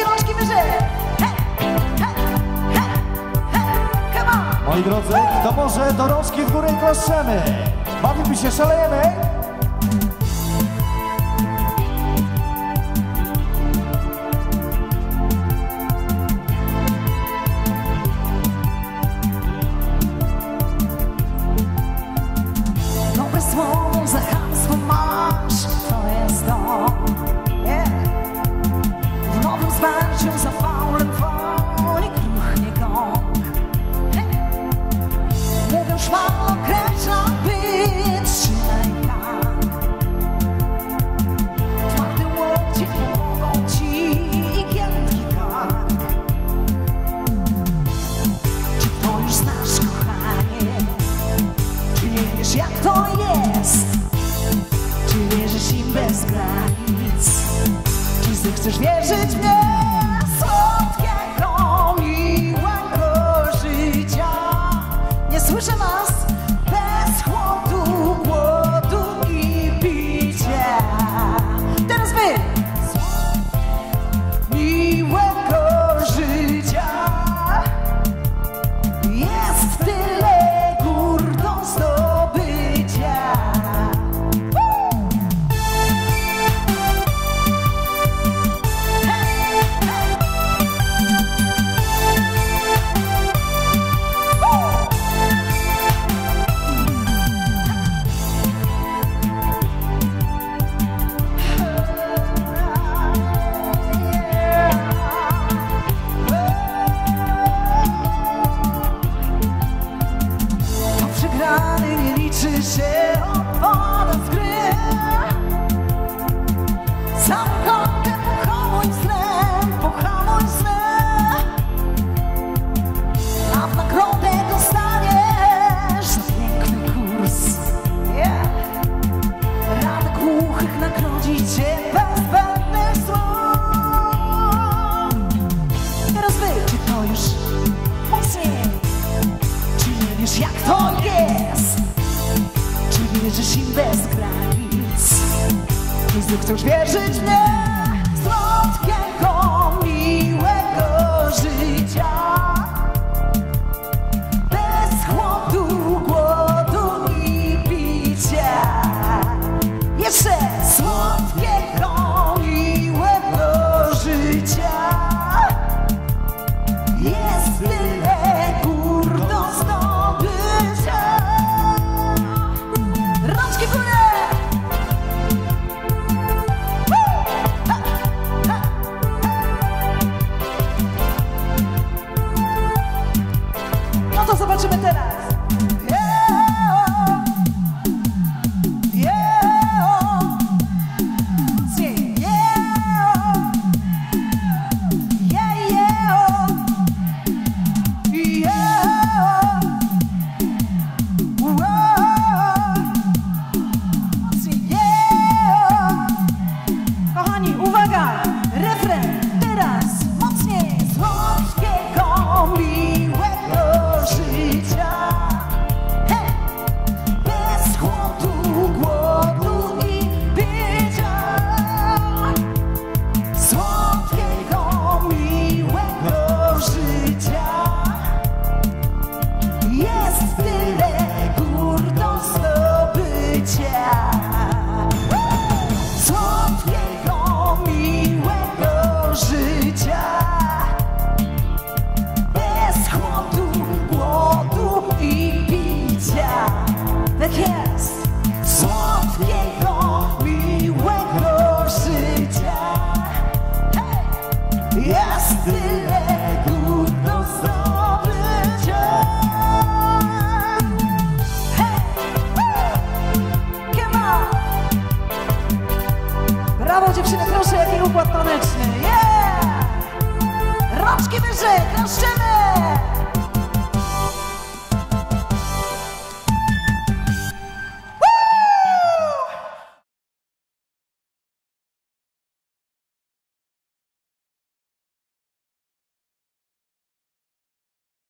rączki wyżej. He, he, he, he. Come on. Moi drodzy, to może do rączki w górę klaszczemy. Bawimy się, szalejemy. Chcesz wierzyć mnie, słodkie komiła do życia. Nie słyszę nas bez chłodu, głodu i picia. Teraz wy! Miłego życia jest tyle gór do zdobycia. Wierzysz im bez granic. Jezu, chcesz wierzyć w mnie, słodkiego, miłego życia. Bez chłodu, głodu i picia. Jeszcze słodkiego, miłego życia. Jest tyle gór do zdobycia. No to zobaczymy teraz. Dziewczyny, proszę, jaki układ taneczny.